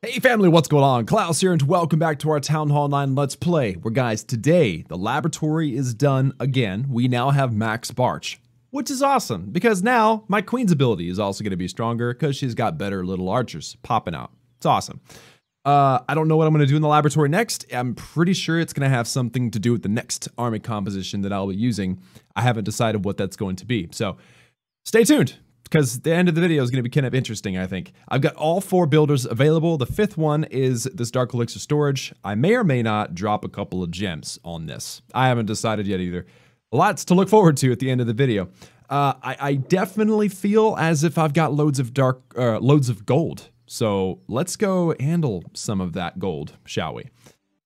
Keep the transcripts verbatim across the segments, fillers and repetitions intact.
Hey family, what's going on? Klaus here and welcome back to our Town Hall nine Let's Play, where guys, today the laboratory is done again. We now have Max Bartsch, which is awesome because now my queen's ability is also going to be stronger because she's got better little archers popping out. It's awesome. Uh, I don't know what I'm going to do in the laboratory next. I'm pretty sure it's going to have something to do with the next army composition that I'll be using. I haven't decided what that's going to be, so stay tuned, because the end of the video is going to be kind of interesting, I think. I've got all four builders available. The fifth one is this Dark Elixir Storage. I may or may not drop a couple of gems on this. I haven't decided yet either. Lots to look forward to at the end of the video. Uh, I, I definitely feel as if I've got loads of dark, uh, loads of gold. So let's go handle some of that gold, shall we?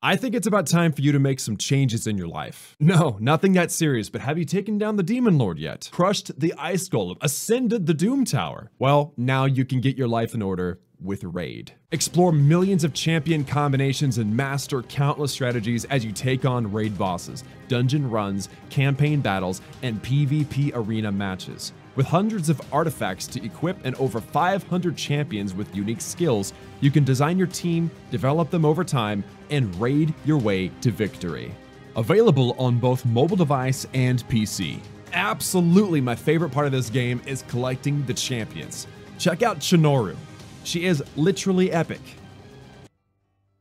I think it's about time for you to make some changes in your life. No, nothing that serious, but have you taken down the Demon Lord yet? Crushed the Ice Golem? Ascended the Doom Tower? Well, now you can get your life in order with Raid. Explore millions of champion combinations and master countless strategies as you take on raid bosses, dungeon runs, campaign battles, and PvP arena matches. With hundreds of artifacts to equip and over five hundred champions with unique skills, you can design your team, develop them over time, and raid your way to victory. Available on both mobile device and P C. Absolutely my favorite part of this game is collecting the champions. Check out Shinoru. She is literally epic.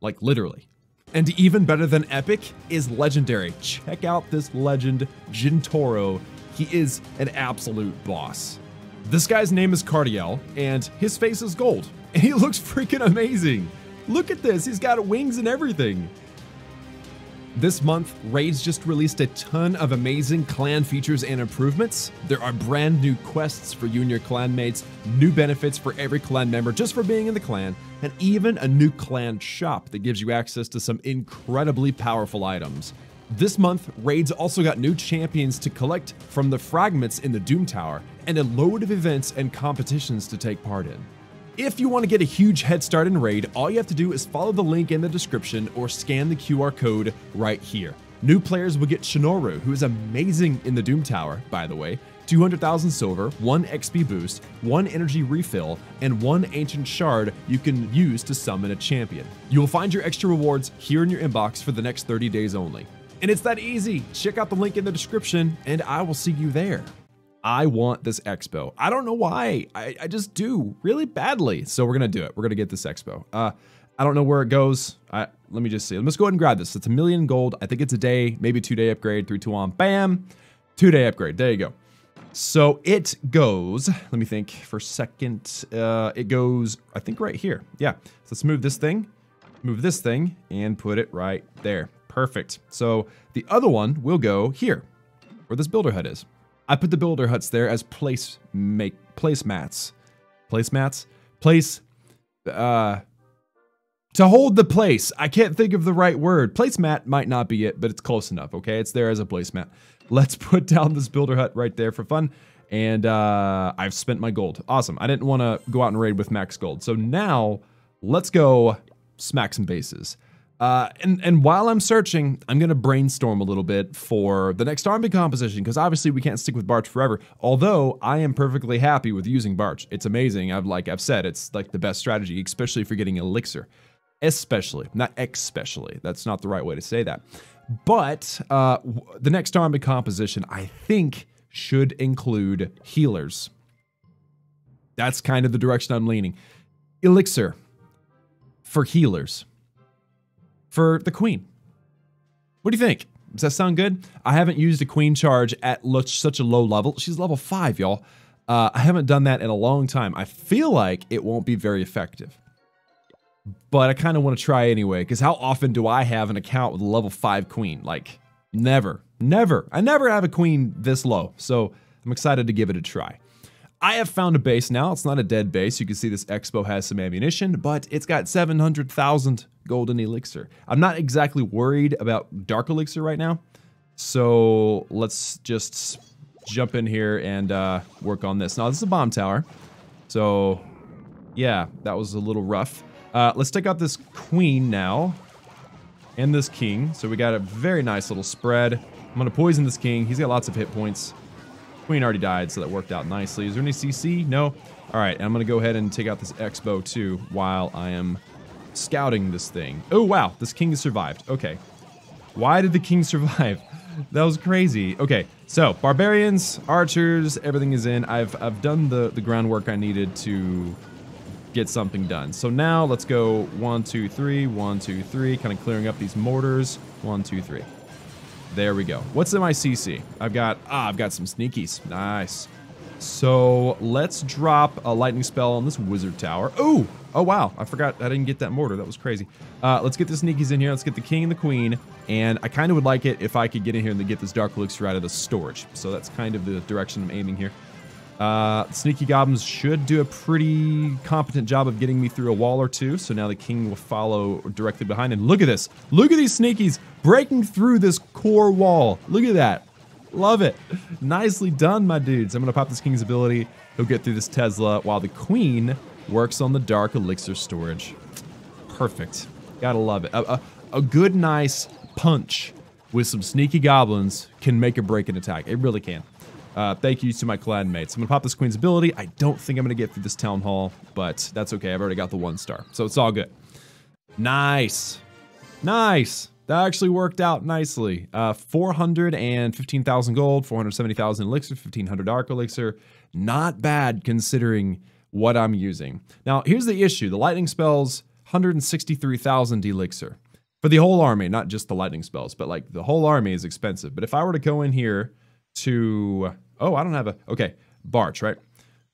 Like literally. And even better than epic is legendary. Check out this legend, Jintoro. He is an absolute boss. This guy's name is Cardiel, and his face is gold. And he looks freaking amazing. Look at this, he's got wings and everything. This month, Raid's just released a ton of amazing clan features and improvements. There are brand new quests for you and your clan mates, new benefits for every clan member just for being in the clan, and even a new clan shop that gives you access to some incredibly powerful items. This month, Raid's also got new champions to collect from the fragments in the Doom Tower and a load of events and competitions to take part in. If you want to get a huge head start in Raid, all you have to do is follow the link in the description or scan the Q R code right here. New players will get Shinoru, who is amazing in the Doom Tower, by the way, two hundred thousand silver, one X P boost, one energy refill, and one ancient shard you can use to summon a champion. You'll find your extra rewards here in your inbox for the next thirty days only. And it's that easy. Check out the link in the description and I will see you there. I want this X-BOWS. I don't know why. I, I just do really badly. So we're going to do it. We're going to get this X-BOWS. Uh, I don't know where it goes. I, let me just see. Let's go ahead and grab this. It's a million gold. I think it's a day, maybe two day upgrade, three, two, one, bam. Two day upgrade. There you go. So it goes, let me think for a second. Uh, it goes, I think right here. Yeah. So let's move this thing, move this thing and put it right there. Perfect. So the other one will go here, where this builder hut is. I put the builder huts there as place make place mats, place mats, place, uh, to hold the place. I can't think of the right word. Placemat might not be it, but it's close enough. Okay. It's there as a placemat. Let's put down this builder hut right there for fun. And, uh, I've spent my gold. Awesome. I didn't want to go out and raid with max gold. So now let's go smack some bases. Uh, and, and while I'm searching, I'm going to brainstorm a little bit for the next army composition, because obviously we can't stick with Bartsch forever, although I am perfectly happy with using Bartsch. It's amazing. I've like I've said, it's like the best strategy, especially if you're getting Elixir. Especially, not especially. That's not the right way to say that. But uh, the next army composition, I think, should include healers. That's kind of the direction I'm leaning. Elixir for healers. For the queen. What do you think? Does that sound good? I haven't used a queen charge at such a low level. She's level five, y'all. Uh, I haven't done that in a long time. I feel like it won't be very effective. But I kind of want to try anyway, because how often do I have an account with a level five queen? Like, never. Never. I never have a queen this low. So I'm excited to give it a try. I have found a base now. It's not a dead base. You can see this X-BOWS has some ammunition, but it's got seven hundred thousand golden elixir. I'm not exactly worried about dark elixir right now. So let's just jump in here and uh, work on this. Now this is a bomb tower. So yeah, that was a little rough. Uh, let's take out this queen now and this king. So we got a very nice little spread. I'm gonna poison this king. He's got lots of hit points. Queen already died, so that worked out nicely. Is there any C C? No? All right, I'm going to go ahead and take out this X-BOWS too while I am scouting this thing. Oh, wow. This king survived. Okay. Why did the king survive? That was crazy. Okay, so barbarians, archers, everything is in. I've I've done the, the groundwork I needed to get something done. So now let's go one, two, three, one, two, three, kind of clearing up these mortars. One, two, three. There we go. What's in my C C? I've got ah, I've got some sneakies. Nice. So let's drop a lightning spell on this wizard tower. Oh, oh wow! I forgot I didn't get that mortar. That was crazy. Uh, let's get the sneakies in here. Let's get the king and the queen. And I kind of would like it if I could get in here and get this dark elixir out of the storage. So that's kind of the direction I'm aiming here. Uh, sneaky goblins should do a pretty competent job of getting me through a wall or two. So now the king will follow directly behind. And look at this! Look at these sneakies breaking through this core wall. Look at that. Love it. Nicely done, my dudes. I'm going to pop this king's ability. He'll get through this Tesla while the queen works on the dark elixir storage. Perfect. Gotta love it. A, a, a good, nice punch with some sneaky goblins can make or break an attack. It really can. Uh, thank you to my clan mates. I'm going to pop this queen's ability. I don't think I'm going to get through this town hall, but that's okay. I've already got the one star, so it's all good. Nice. Nice. That actually worked out nicely. Uh, four hundred fifteen thousand gold, four hundred seventy thousand elixir, fifteen hundred dark elixir. Not bad considering what I'm using. Now, here's the issue. The lightning spells, one hundred sixty-three thousand elixir. For the whole army, not just the lightning spells, but like the whole army is expensive. But if I were to go in here to, oh, I don't have a, okay, Bartsch, right?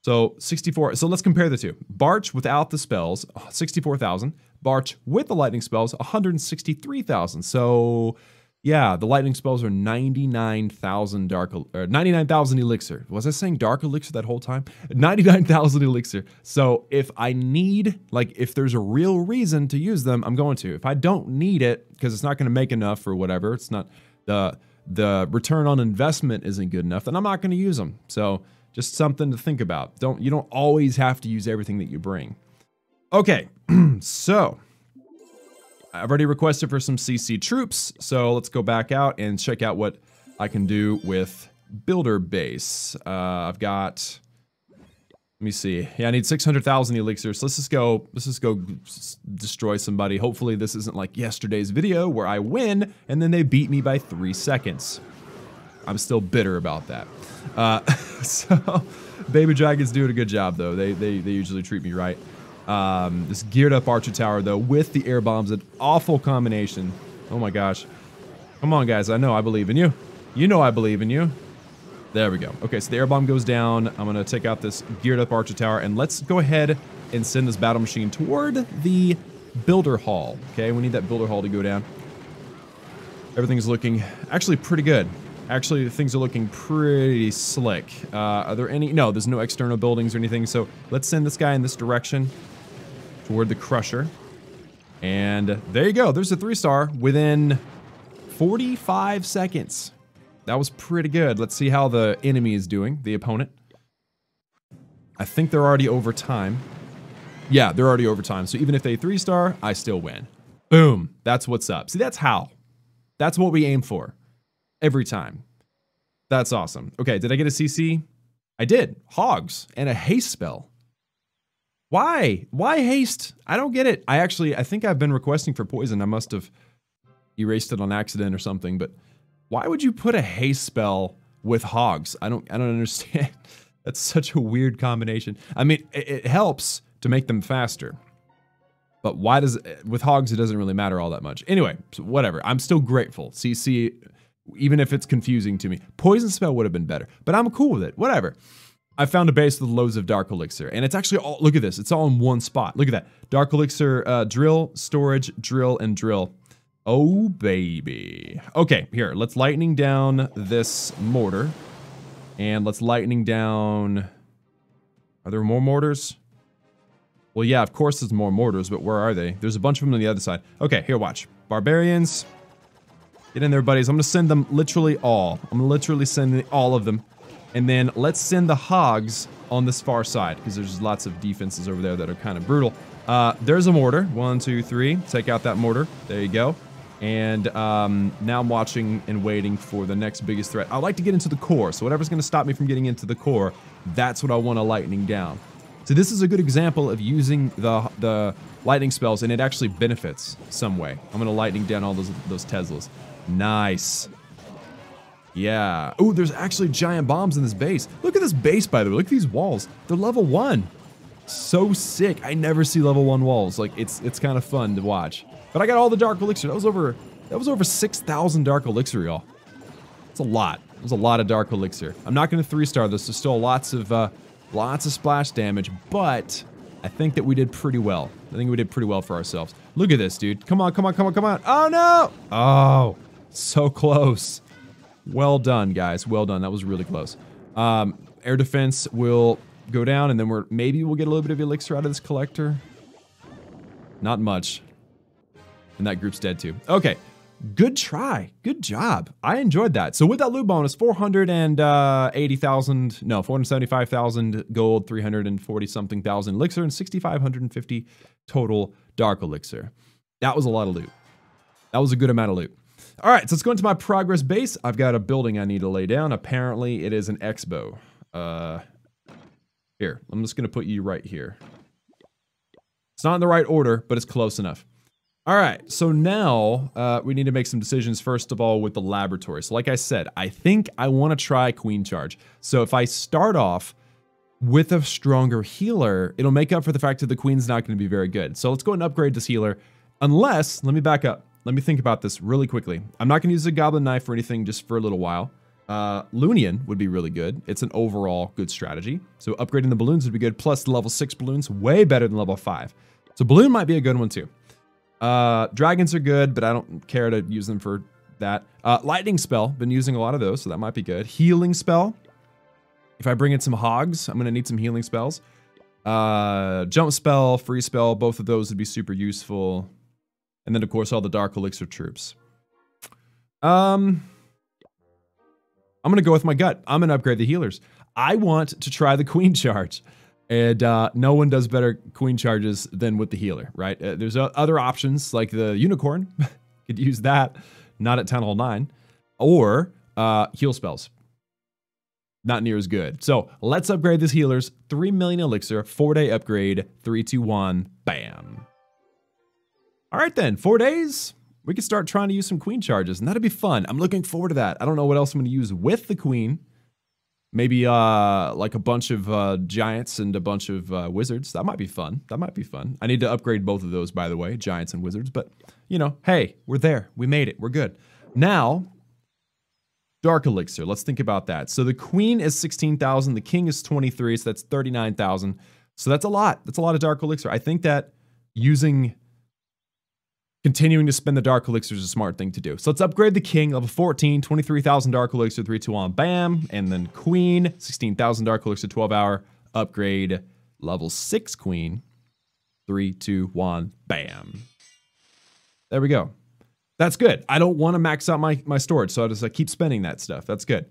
So sixty-four, so let's compare the two. Bartsch without the spells, sixty-four thousand. Bartsch with the lightning spells, one hundred sixty-three thousand. So, yeah, the lightning spells are ninety-nine thousand dark, or ninety-nine thousand elixir. Was I saying dark elixir that whole time? ninety-nine thousand elixir. So if I need, like, if there's a real reason to use them, I'm going to. If I don't need it because it's not going to make enough or whatever, it's not the the return on investment isn't good enough, then I'm not going to use them. So just something to think about. Don't you don't always have to use everything that you bring. Okay, so I've already requested for some C C troops, so let's go back out and check out what I can do with builder base. Uh, I've got, let me see. Yeah, I need six hundred thousand elixirs. So let's just go, let's just go destroy somebody. Hopefully this isn't like yesterday's video where I win and then they beat me by three seconds. I'm still bitter about that. Uh, so baby dragons do a good job though. They, they, they usually treat me right. Um, this geared up archer tower though with the air bombs, an awful combination. Oh my gosh. Come on guys, I know I believe in you. You know I believe in you. There we go. Okay, so the air bomb goes down. I'm gonna take out this geared up archer tower and let's go ahead and send this battle machine toward the builder hall. Okay, we need that builder hall to go down. Everything's looking actually pretty good. Actually, things are looking pretty slick. Uh, are there any? No, there's no external buildings or anything. So let's send this guy in this direction toward the crusher. And there you go. There's a three star within forty-five seconds. That was pretty good. Let's see how the enemy is doing, the opponent. I think they're already over time. Yeah, they're already over time. So even if they three star, I still win. Boom. That's what's up. See, that's how. That's what we aim for every time. That's awesome. Okay, did I get a C C? I did. Hogs and a haste spell. Why? Why haste? I don't get it. I actually, I think I've been requesting for poison. I must have erased it on accident or something, but why would you put a haste spell with hogs? I don't, I don't understand. That's such a weird combination. I mean, it, it helps to make them faster, but why does, with hogs, it doesn't really matter all that much. Anyway, so whatever. I'm still grateful. C C, even if it's confusing to me. Poison spell would have been better, but I'm cool with it. Whatever. I found a base with loads of dark elixir, and it's actually all, look at this, it's all in one spot. Look at that. Dark elixir, uh, drill, storage, drill, and drill. Oh, baby. Okay, here, let's lightning down this mortar, and let's lightning down, are there more mortars? Well, yeah, of course there's more mortars, but where are they? There's a bunch of them on the other side. Okay, here, watch. Barbarians, get in there, buddies. I'm gonna send them literally all. I'm gonna literally send all of them. And then let's send the hogs on this far side because there's lots of defenses over there that are kind of brutal. Uh, there's a mortar. One, two, three. Take out that mortar. There you go. And um, now I'm watching and waiting for the next biggest threat. I like to get into the core. So whatever's going to stop me from getting into the core, that's what I want to lightning down. So this is a good example of using the, the lightning spells, and it actually benefits some way. I'm going to lightning down all those, those Teslas. Nice. Yeah. Oh, there's actually giant bombs in this base. Look at this base, by the way. Look at these walls. They're level one. So sick. I never see level one walls. Like, it's it's kind of fun to watch. But I got all the dark elixir. That was over that was over six thousand dark elixir, y'all. It's a lot. It was a lot of dark elixir. I'm not going to three-star this. There's still lots of uh, lots of splash damage, but I think that we did pretty well. I think we did pretty well for ourselves. Look at this, dude. Come on, come on, come on, come on. Oh, no. Oh, so close. Well done, guys. Well done. That was really close. Um, air defense will go down, and then we're maybe we'll get a little bit of elixir out of this collector. Not much. And that group's dead too. Okay. Good try. Good job. I enjoyed that. So with that loot bonus, four hundred eighty thousand, no, four hundred seventy-five thousand gold, three hundred forty something thousand elixir, and six thousand five hundred fifty total dark elixir. That was a lot of loot. That was a good amount of loot. All right, so let's go into my progress base. I've got a building I need to lay down. Apparently, it is an X-BOWS. Uh, here, I'm just gonna put you right here. It's not in the right order, but it's close enough. All right, so now uh, we need to make some decisions, first of all, with the laboratory. So like I said, I think I wanna try Queen Charge. So if I start off with a stronger healer, it'll make up for the fact that the Queen's not gonna be very good. So let's go ahead and upgrade this healer. Unless, let me back up. Let me think about this really quickly. I'm not going to use a goblin knife or anything just for a little while. Uh, Lunian would be really good. It's an overall good strategy. So upgrading the balloons would be good. Plus the level six balloons, way better than level five. So balloon might be a good one too. Uh, dragons are good, but I don't care to use them for that. Uh, lightning spell, been using a lot of those, so that might be good. Healing spell. If I bring in some hogs, I'm going to need some healing spells. Uh, jump spell, free spell, both of those would be super useful. And then, of course, all the Dark Elixir troops. Um, I'm going to go with my gut. I'm going to upgrade the healers. I want to try the Queen Charge. And uh, no one does better Queen Charges than with the healer, right? Uh, there's other options, like the Unicorn. Could use that, not at Town Hall nine. Or uh, heal spells. Not near as good. So, let's upgrade these healers. three million Elixir, four day upgrade, three, two, one, bam. All right then, four days, we can start trying to use some Queen Charges, and that'd be fun. I'm looking forward to that. I don't know what else I'm gonna use with the Queen. Maybe uh, like a bunch of uh, Giants and a bunch of uh, Wizards. That might be fun, that might be fun. I need to upgrade both of those, by the way, Giants and Wizards, but you know, hey, we're there, we made it, we're good. Now, Dark Elixir, let's think about that. So the Queen is sixteen thousand, the King is twenty-three, so that's thirty-nine thousand. So that's a lot, that's a lot of Dark Elixir. I think that using continuing to spend the Dark Elixir is a smart thing to do. So let's upgrade the King, level fourteen, twenty-three thousand Dark Elixir, three, two, one, bam. And then Queen, sixteen thousand Dark Elixir, twelve hour, upgrade, level six Queen, three, two, one, bam. There we go. That's good. I don't want to max out my, my storage, so I just I keep spending that stuff. That's good.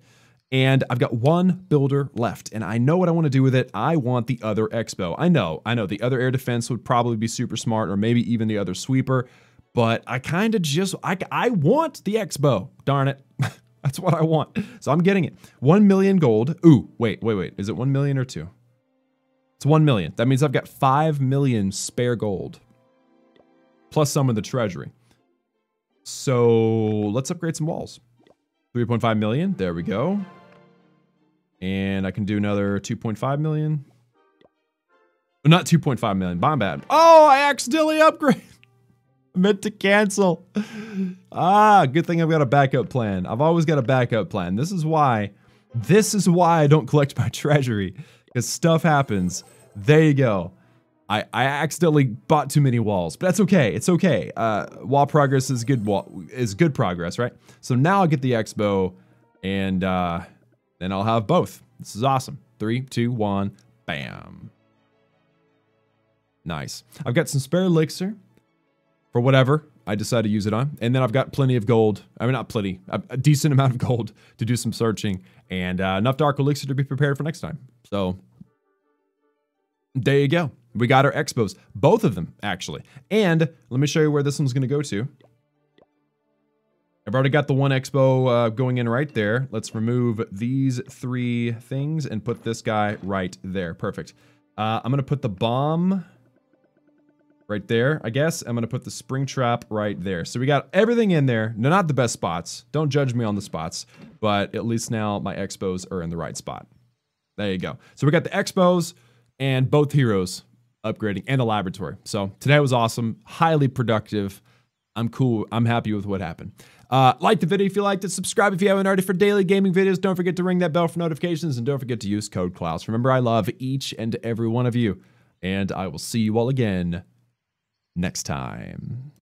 And I've got one builder left, and I know what I want to do with it. I want the other X-BOWS. I know, I know, the other air defense would probably be super smart, or maybe even the other sweeper. But I kind of just, I, I want the X-BOWS. Darn it. That's what I want. So I'm getting it. One million gold. Ooh, wait, wait, wait. Is it one million or two? It's one million. That means I've got five million spare gold. Plus some in the treasury. So let's upgrade some walls. three point five million. There we go. And I can do another two point five million. Not two point five million. Bomb bad. Oh, I accidentally upgraded. Meant to cancel. Ah, good thing I've got a backup plan. I've always got a backup plan. This is why, this is why I don't collect my treasury, because stuff happens. There you go. I, I accidentally bought too many walls, but that's okay. It's okay. Uh, wall progress is good wall, is good progress, right? So now I'll get the X-BOWS, and uh, then I'll have both. This is awesome. Three, two, one, bam. Nice. I've got some spare elixir. For whatever I decide to use it on. And then I've got plenty of gold. I mean, not plenty, a decent amount of gold to do some searching, and uh, enough dark elixir to be prepared for next time. So there you go. We got our X-BOWS, both of them actually. And let me show you where this one's gonna go to. I've already got the one X-BOWS uh, going in right there. Let's remove these three things and put this guy right there. Perfect. Uh, I'm gonna put the bomb right there, I guess. I'm gonna put the spring trap right there. So we got everything in there. No, not the best spots. Don't judge me on the spots, but at least now my X-Bows are in the right spot. There you go. So we got the X-Bows and both heroes upgrading and the laboratory. So today was awesome, highly productive. I'm cool. I'm happy with what happened. Uh, like the video if you liked it. Subscribe if you haven't already for daily gaming videos. Don't forget to ring that bell for notifications. And don't forget to use code Klaus. Remember, I love each and every one of you. And I will see you all again next time.